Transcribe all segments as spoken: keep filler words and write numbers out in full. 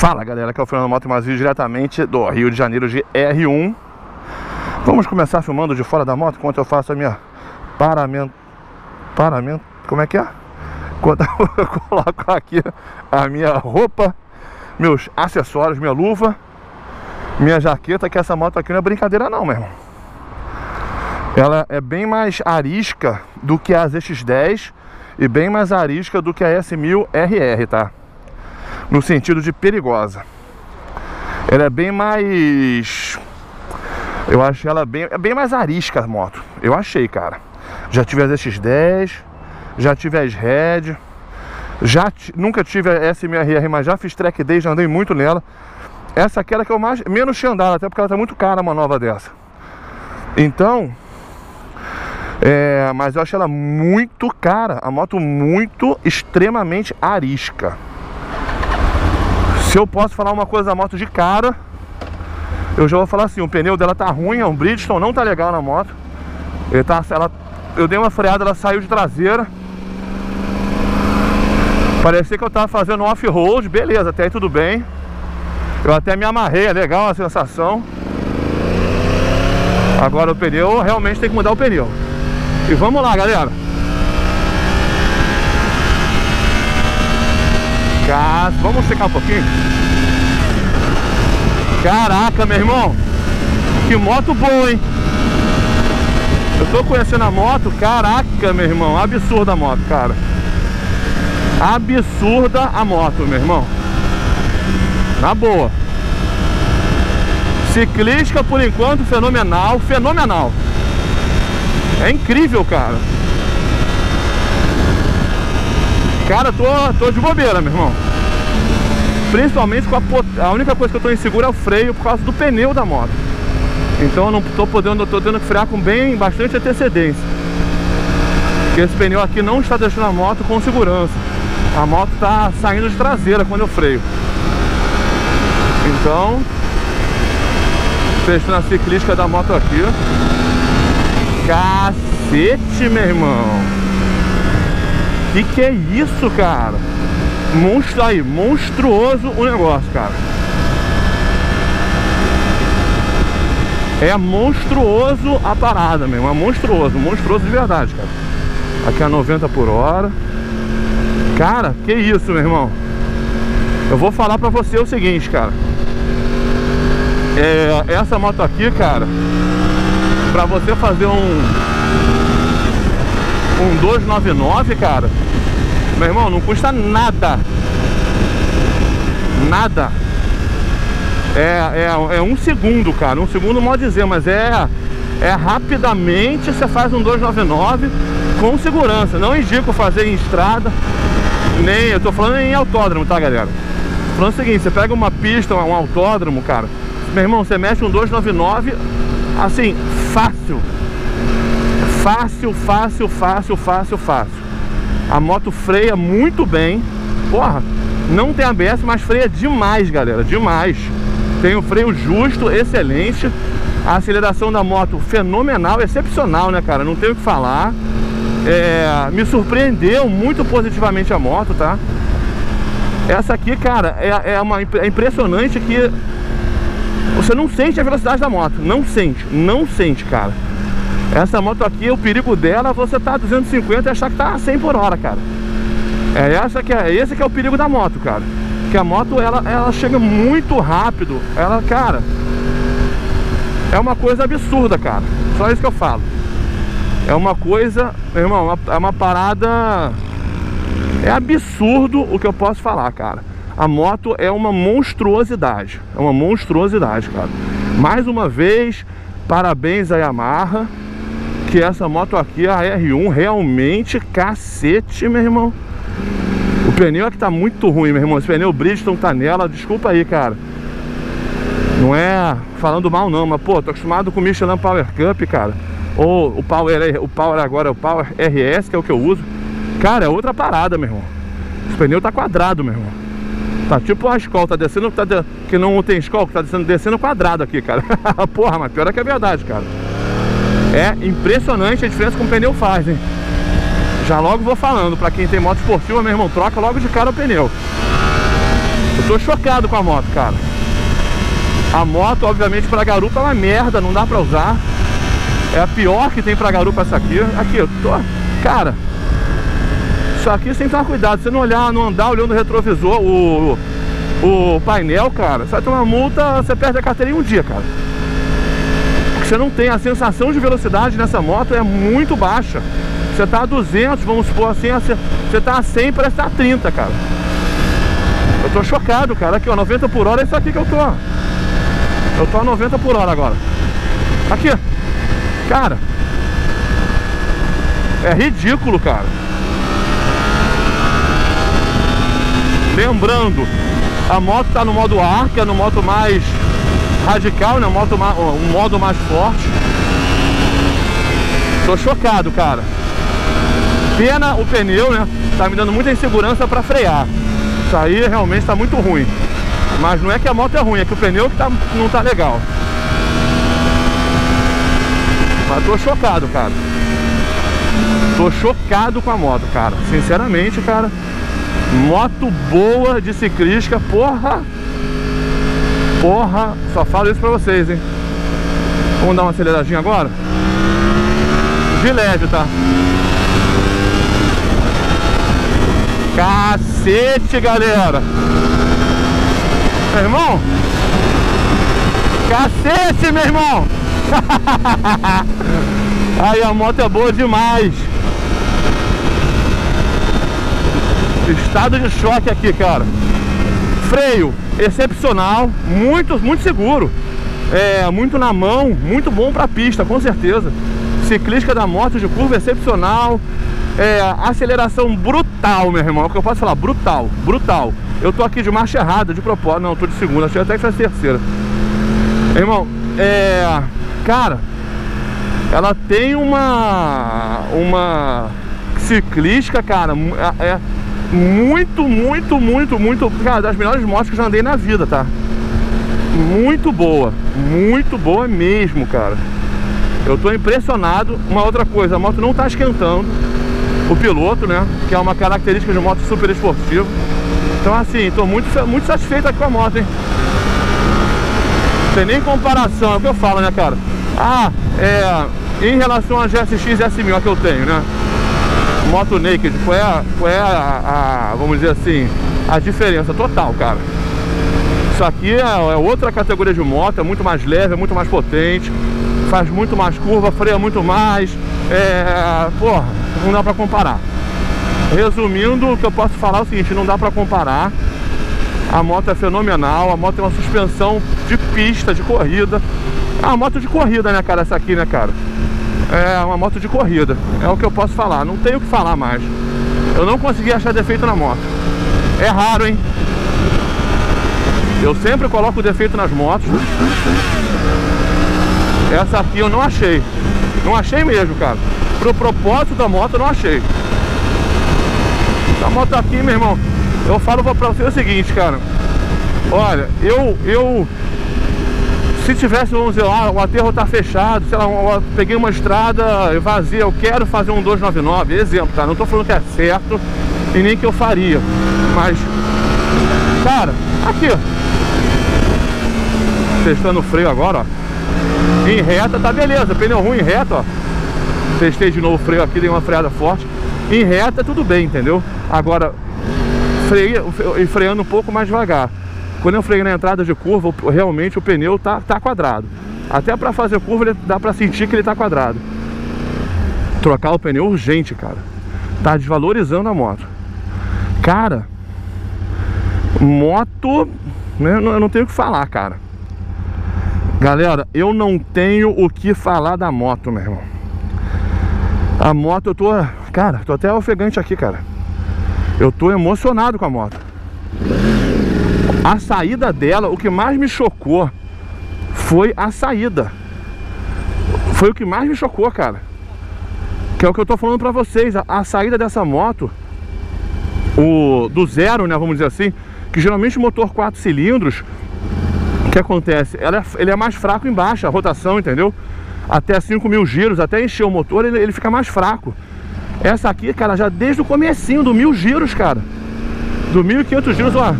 Fala galera, aqui é o Fernando Motemazinho, diretamente do Rio de Janeiro de R um. Vamos começar filmando de fora da moto enquanto eu faço a minha paramento... Paramento... Como é que é? Enquanto eu coloco aqui a minha roupa, meus acessórios, minha luva, minha jaqueta, que essa moto aqui não é brincadeira não, meu irmão. Ela é bem mais arisca do que a Z X dez e bem mais arisca do que a S mil R R, tá? No sentido de perigosa. Ela é bem mais... Eu acho ela bem... É bem mais arisca a moto. Eu achei, cara. Já tive as X dez, já tive as Red, já t... nunca tive a S mil R R, mas já fiz track day, já andei muito nela. Essa aqui é a que eu mais... menos tinha andado, até porque ela tá muito cara, uma nova dessa. Então... É... Mas eu acho ela muito cara. A moto muito, extremamente arisca. Se eu posso falar uma coisa da moto de cara, eu já vou falar assim: o pneu dela tá ruim, é um Bridgestone, não tá legal na moto. Ele tá, ela, eu dei uma freada, ela saiu de traseira. Parecia que eu tava fazendo off-road, beleza, até aí tudo bem. Eu até me amarrei, é legal a sensação. Agora o pneu, realmente tem que mudar o pneu. E vamos lá, galera. Vamos secar um pouquinho. Caraca, meu irmão, que moto boa, hein? Eu tô conhecendo a moto. Caraca, meu irmão, absurda a moto, cara. Absurda a moto, meu irmão. Na boa. Ciclística, por enquanto, fenomenal. Fenomenal. É incrível, cara. Cara, tô, tô de bobeira, meu irmão. Principalmente com a pot... a única coisa que eu tô inseguro é o freio por causa do pneu da moto. Então eu não tô podendo, eu tô tendo que frear com bem, bastante antecedência. Porque esse pneu aqui não está deixando a moto com segurança. A moto tá saindo de traseira quando eu freio. Então, testando a ciclística da moto aqui. Cacete, meu irmão. Que que é isso, cara? Monstro aí, monstruoso o negócio, cara. É monstruoso a parada mesmo, é monstruoso, monstruoso de verdade, cara. Aqui é noventa por hora. Cara, que isso, meu irmão. Eu vou falar pra você o seguinte, cara. É, essa moto aqui, cara, pra você fazer um... um dois nove nove, cara, meu irmão, não custa nada. Nada. É, é, é um segundo, cara. Um segundo, mal dizer, mas é, é rapidamente você faz um dois nove nove com segurança. Não indico fazer em estrada, nem... Eu tô falando em autódromo, tá, galera? Tô falando o seguinte: você pega uma pista, um autódromo, cara, meu irmão, você mexe um dois nove nove assim, fácil. Fácil, fácil, fácil, fácil, fácil. A moto freia muito bem. Porra, não tem A B S, mas freia demais, galera, demais. Tem um freio justo, excelente. A aceleração da moto fenomenal, excepcional, né, cara? Não tenho o que falar. É, me surpreendeu muito positivamente a moto, tá? Essa aqui, cara, é, é, uma, é impressionante que você não sente a velocidade da moto. Não sente, não sente, cara. Essa moto aqui, o perigo dela, você tá a duzentos e cinquenta e achar que tá a cem por hora, cara. É essa que é, esse que é o perigo da moto, cara. Que a moto, ela, ela chega muito rápido. Ela, cara, é uma coisa absurda, cara. Só isso que eu falo. É uma coisa, meu irmão, é uma parada... É absurdo o que eu posso falar, cara. A moto é uma monstruosidade. É uma monstruosidade, cara. Mais uma vez, parabéns a Yamaha. Que essa moto aqui, a R um, realmente, cacete, meu irmão. O pneu aqui tá muito ruim, meu irmão. Esse pneu Bridgestone tá nela, desculpa aí, cara. Não é falando mal não, mas pô, tô acostumado com o Michelin Power Cup, cara. Ou o Power, o Power agora é o Power R S, que é o que eu uso. Cara, é outra parada, meu irmão. Esse pneu tá quadrado, meu irmão. Tá tipo a escola, tá descendo, tá de... que não tem escola, que tá descendo, descendo quadrado aqui, cara. Porra, mas pior é que é verdade, cara. É impressionante a diferença que um pneu faz, hein? Já logo vou falando, pra quem tem moto esportiva, meu irmão, troca logo de cara o pneu. Eu tô chocado com a moto, cara. A moto, obviamente, pra garupa é uma merda, não dá pra usar. É a pior que tem pra garupa essa aqui. Aqui, eu tô... Cara, isso aqui sem tomar cuidado. Você não olhar, não andar olhando o retrovisor, o, o, o painel, cara, você vai tomar multa, você perde a carteira em um dia, cara. Porque você não tem, a sensação de velocidade nessa moto é muito baixa. Você tá a duzentos, vamos supor assim, você tá a cem, parece que tá a trinta, cara. Eu tô chocado, cara. Aqui, ó, noventa por hora é isso aqui que eu tô. Eu tô a noventa por hora agora. Aqui, cara, é ridículo, cara. Lembrando, a moto tá no modo ar, que é no modo mais radical, né? Moto, um modo mais forte. Tô chocado, cara. Pena o pneu, né? Tá me dando muita insegurança pra frear. Isso aí realmente tá muito ruim. Mas não é que a moto é ruim, é que o pneu que tá, não tá legal. Mas tô chocado, cara. Tô chocado com a moto, cara. Sinceramente, cara. Moto boa de ciclística, porra. Porra, só falo isso pra vocês, hein. Vamos dar uma aceleradinha agora? De leve, tá? Cacete, galera. Meu irmão? Cacete, meu irmão! Aí a moto é boa demais. Estado de choque aqui, cara. Freio excepcional, muito, muito seguro. É, muito na mão, muito bom pra pista, com certeza. Ciclística da moto de curva excepcional. É, aceleração brutal, meu irmão. É o que eu posso falar, brutal, brutal. Eu tô aqui de marcha errada, de propósito. Não, eu tô de segunda, achei até que foi terceira. Irmão, é... Cara, ela tem uma... Uma... ciclística, cara. É muito, muito, muito, muito... Cara, das melhores motos que eu já andei na vida, tá? Muito boa. Muito boa mesmo, cara. Eu tô impressionado. Uma outra coisa, a moto não tá esquentando. O piloto, né? Que é uma característica de moto super esportiva. Então assim, tô muito, muito satisfeito aqui com a moto, hein? Não tem nem comparação, é o que eu falo, né, cara? Ah, é... Em relação à G S X S mil que eu tenho, né? Moto naked, foi a... Foi a, a vamos dizer assim, a diferença total, cara. Isso aqui é, é outra categoria de moto, é muito mais leve, é muito mais potente. Faz muito mais curva, freia muito mais. É... Porra, não dá pra comparar. Resumindo, o que eu posso falar é o seguinte, não dá pra comparar. A moto é fenomenal, a moto tem uma suspensão de pista, de corrida. É uma moto de corrida, né, cara, essa aqui, né, cara? É uma moto de corrida, é o que eu posso falar, não tenho o que falar mais. Eu não consegui achar defeito na moto. É raro, hein? Eu sempre coloco defeito nas motos. Essa aqui eu não achei. Não achei mesmo, cara. Pro propósito da moto, eu não achei. A moto aqui, meu irmão, eu falo pra você o seguinte, cara. Olha, eu, eu se tivesse, vamos dizer, lá, o aterro tá fechado, sei lá, eu peguei uma estrada vazia, eu quero fazer um dois nove nove, exemplo, tá? Não tô falando que é certo e nem que eu faria. Mas, cara, aqui, ó, testando o freio agora, ó. Em reta tá beleza, pneu ruim em reta, ó. Testei de novo o freio aqui, dei uma freada forte. Em reta tudo bem, entendeu? Agora, freia, freando um pouco mais devagar. Quando eu freio na entrada de curva, realmente o pneu tá, tá quadrado. Até pra fazer curva, ele dá pra sentir que ele tá quadrado. Trocar o pneu urgente, cara. Tá desvalorizando a moto. Cara, moto... Né, eu não tenho o que falar, cara. Galera, eu não tenho o que falar da moto, meu irmão. A moto, eu tô... Cara, tô até ofegante aqui, cara. Eu tô emocionado com a moto. A saída dela, o que mais me chocou foi a saída. Foi o que mais me chocou, cara. Que é o que eu tô falando pra vocês. A, a saída dessa moto, o, do zero, né, vamos dizer assim, que geralmente o motor quatro cilindros, o que acontece? Ela, ele é mais fraco embaixo, a rotação, entendeu? Até cinco mil giros, até encher o motor, ele, ele fica mais fraco. Essa aqui, cara, já desde o comecinho do mil giros, cara. Do mil e quinhentos giros, ó.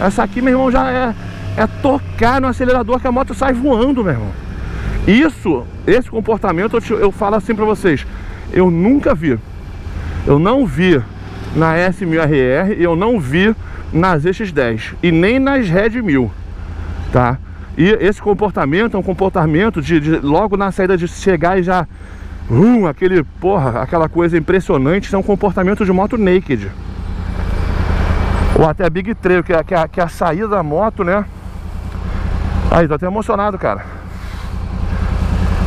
Essa aqui, meu irmão, já é, é tocar no acelerador que a moto sai voando, meu irmão. Isso, esse comportamento, eu, te, eu falo assim pra vocês, eu nunca vi. Eu não vi na S mil R R, eu não vi nas X dez e nem nas Red mil, tá? E esse comportamento é um comportamento de, de logo na saída de chegar e já... Uh, aquele, porra, aquela coisa impressionante. Isso é um comportamento de moto naked. Ou até Big Trail, que é, que, é, que é a saída da moto, né? Aí, tô até emocionado, cara.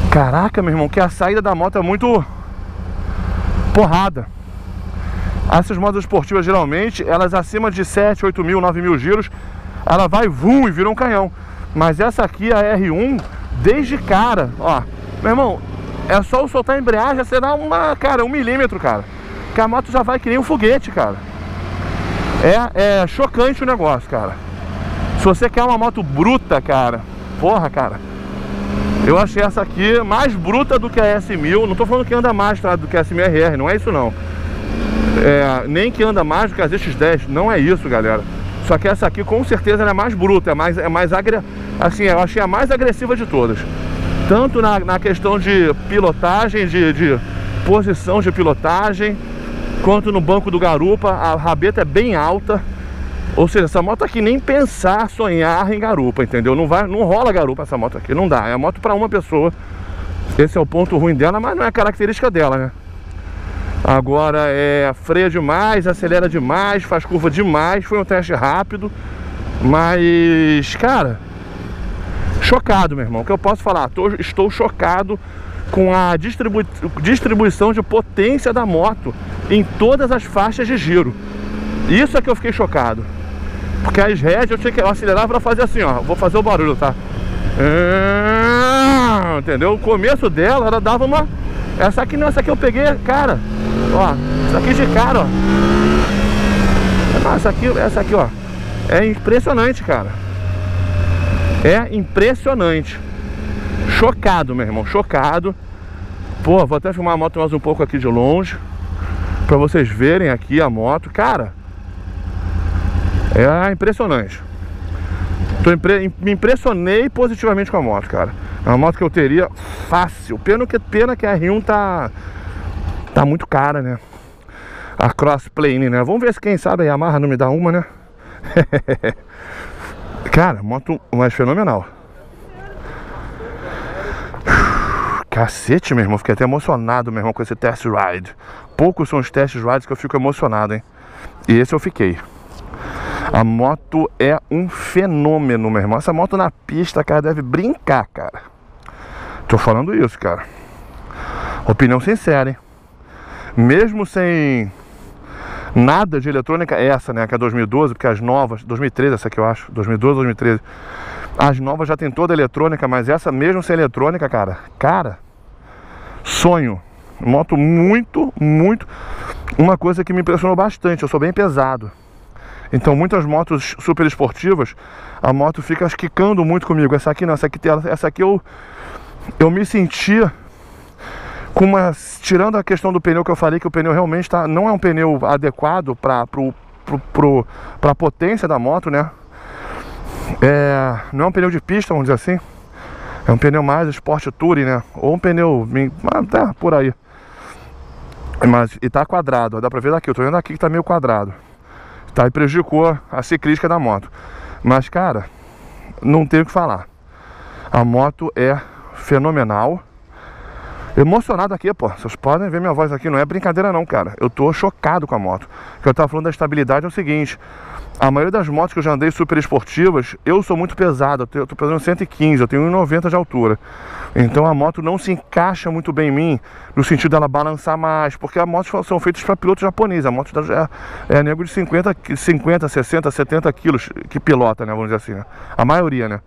Caraca, meu irmão, que a saída da moto é muito porrada. Essas motos esportivas, geralmente, elas acima de sete, oito mil, nove mil giros, ela vai vum e vira um canhão. Mas essa aqui, a R um, desde cara, ó, meu irmão, é só eu soltar a embreagem, acelerar uma, cara, um milímetro, cara, que a moto já vai que nem um foguete, cara. É, é chocante o negócio, cara. Se você quer uma moto bruta, cara, porra, cara, eu achei essa aqui mais bruta do que a S mil. Não tô falando que anda mais, tá, do que a S mil R R, não é isso não. É, nem que anda mais do que as X dez, não é isso, galera. Só que essa aqui, com certeza, ela é mais bruta, é mais, é mais agre... assim, eu achei a mais agressiva de todas. Tanto na, na questão de pilotagem, de, de posição de pilotagem, quanto no banco do garupa, a rabeta é bem alta. Ou seja, essa moto aqui nem pensar, sonhar em garupa, entendeu? Não, vai, não rola garupa essa moto aqui, não dá. É a moto para uma pessoa. Esse é o ponto ruim dela, mas não é característica dela, né? Agora é freia demais, acelera demais, faz curva demais. Foi um teste rápido, mas, cara, chocado, meu irmão. O que eu posso falar? Tô, estou chocado com a distribui distribuição de potência da moto em todas as faixas de giro. Isso é que eu fiquei chocado. Porque as Red eu tinha que acelerar para fazer assim, ó. Vou fazer o barulho, tá? É, entendeu? O começo dela, ela dava uma... Essa aqui não, essa aqui eu peguei, cara. Ó, essa aqui de cara, ó. Essa aqui, essa aqui, ó. É impressionante, cara. É impressionante. Chocado, meu irmão, chocado. Pô, vou até filmar a moto mais um pouco aqui de longe, pra vocês verem aqui a moto. Cara, é impressionante. Tô impre... Me impressionei positivamente com a moto, cara. É uma moto que eu teria fácil. Pena que, pena que a R um tá, tá muito cara, né? A crossplane, né? Vamos ver se quem sabe a Yamaha não me dá uma, né? Cara, moto mais fenomenal. Cacete, meu irmão. Fiquei até emocionado, meu irmão, com esse test ride. Poucos são os test rides que eu fico emocionado, hein? E esse eu fiquei. A moto é um fenômeno, meu irmão. Essa moto na pista, cara, deve brincar, cara. Tô falando isso, cara. Opinião sincera, hein? Mesmo sem nada de eletrônica, essa, né, que é dois mil e doze, porque as novas, dois mil e treze essa aqui eu acho, dois mil e doze, dois mil e treze. As novas já tem toda a eletrônica, mas essa mesmo sem eletrônica, cara, cara, sonho. Moto muito, muito... Uma coisa que me impressionou bastante, eu sou bem pesado. Então muitas motos super esportivas, a moto fica quicando muito comigo. Essa aqui não, essa aqui, essa aqui eu, eu me senti com uma... Tirando a questão do pneu que eu falei, que o pneu realmente tá, não é um pneu adequado para pro, pro, pro, pra potência da moto, né? É, não é um pneu de pista, vamos dizer assim. É um pneu mais Sport Touring, né? Ou um pneu... Tá, por aí. Mas, e tá quadrado, dá pra ver daqui. Eu tô vendo aqui que tá meio quadrado. Tá, e prejudicou a ciclística da moto. Mas, cara, não tenho o que falar. A moto é fenomenal. Emocionado aqui, pô. Vocês podem ver minha voz aqui. Não é brincadeira não, cara. Eu tô chocado com a moto. O que eu tava falando da estabilidade é o seguinte. A maioria das motos que eu já andei super esportivas, eu sou muito pesado. Eu, tenho, eu tô pesando cento e quinze, eu tenho um metro e noventa de altura. Então a moto não se encaixa muito bem em mim, no sentido dela balançar mais, porque as motos são feitas para piloto japonês. A moto é, é nego de cinquenta, sessenta, setenta quilos que pilota, né? Vamos dizer assim, né? A maioria, né?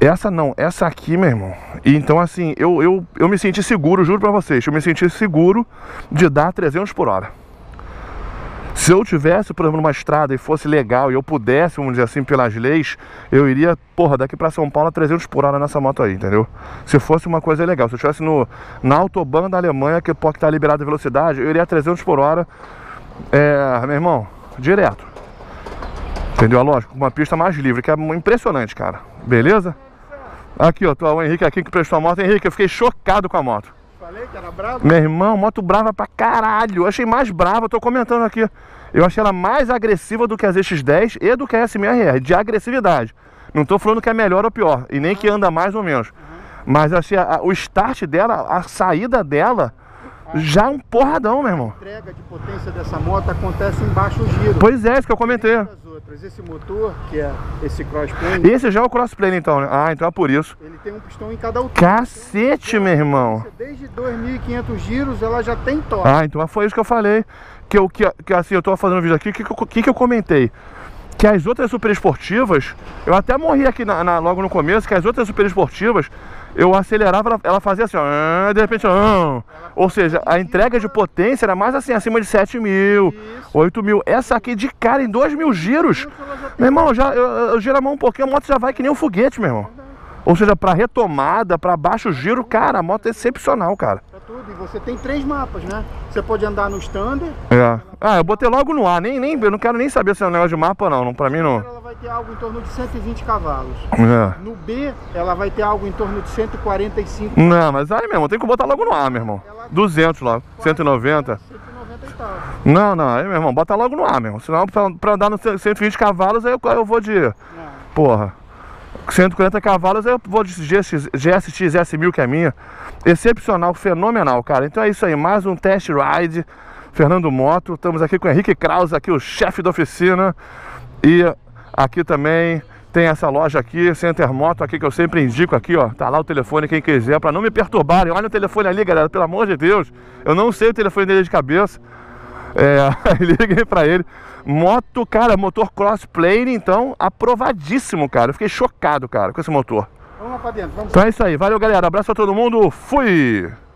Essa não, essa aqui, meu irmão. E então, assim, eu, eu, eu me senti seguro, juro pra vocês, eu me senti seguro de dar trezentos por hora. Se eu tivesse, por exemplo, numa estrada e fosse legal e eu pudesse, vamos dizer assim, pelas leis, eu iria, porra, daqui pra São Paulo a trezentos por hora nessa moto aí, entendeu? Se fosse uma coisa legal, se eu estivesse no, na Autobahn da Alemanha, que pode estar liberada a velocidade, eu iria a trezentos por hora, é, meu irmão, direto. Entendeu? Lógico, uma pista mais livre, que é impressionante, cara. Beleza? Aqui, ó, o Henrique aqui que prestou a moto. Henrique, eu fiquei chocado com a moto. Falei que era brava? Meu irmão, moto brava pra caralho. Eu achei mais brava, eu tô comentando aqui. Eu achei ela mais agressiva do que as X dez e do que a S mil R R, de agressividade. Não tô falando que é melhor ou pior, e nem ah. que anda mais ou menos. Uhum. Mas assim, a, o start dela, a saída dela, ah. já é um porradão, meu irmão. A entrega de potência dessa moto acontece em baixo giro. Pois é, isso que eu comentei. Esse motor, que é esse crossplane... Esse já é o crossplane, então, né? Ah, então é por isso. Ele tem um pistão em cada altura. Cacete, meu irmão! Desde dois mil e quinhentos giros, ela já tem torque. Ah, então foi isso que eu falei. Que, eu, que, que assim, eu tô fazendo um vídeo aqui, que, que, que eu comentei? Que as outras superesportivas... Eu até morri aqui na, na, logo no começo, que as outras superesportivas... Eu acelerava, ela, ela fazia assim, ó, de repente, ó, ou seja, a entrega de potência era mais assim, acima de sete mil, oito mil. Essa aqui de cara, em dois mil giros, meu irmão, já, eu, eu giro a mão um pouquinho, a moto já vai que nem um foguete, meu irmão. Ou seja, para retomada, para baixo giro, cara, a moto é excepcional, cara. E você tem três mapas, né? Você pode andar no standard. É. Ah, eu botei logo no ar, nem, nem, eu não quero nem saber se é um negócio de mapa ou não, não, pra mim não. Ela vai ter algo em torno de cento e vinte cavalos. É. No B, ela vai ter algo em torno de cento e quarenta e cinco. Não, mas aí, meu irmão, tem que botar logo no ar, meu irmão. Ela... duzentos logo, cento e noventa. cento e noventa e tal. Não, não, aí, meu irmão, bota logo no ar, meu irmão. Senão, pra, pra andar nos cento e vinte cavalos, aí eu, eu vou de... Não. Porra. cento e quarenta cavalos, eu vou de G S X S mil, que é minha. Excepcional, fenomenal, cara. Então é isso aí, mais um test ride Fernando Moto. Estamos aqui com o Henrique Krause, aqui o chefe da oficina. E aqui também tem essa loja aqui, Center Moto, aqui que eu sempre indico aqui, ó. Tá lá o telefone, quem quiser, para não me perturbarem. Olha o telefone ali, galera, pelo amor de Deus. Eu não sei o telefone dele de cabeça. É, liguei pra ele. Moto, cara, motor crossplane, então, aprovadíssimo, cara. Eu fiquei chocado, cara, com esse motor. Vamos lá pra dentro, vamos. Então é isso aí, valeu, galera, abraço a todo mundo, fui!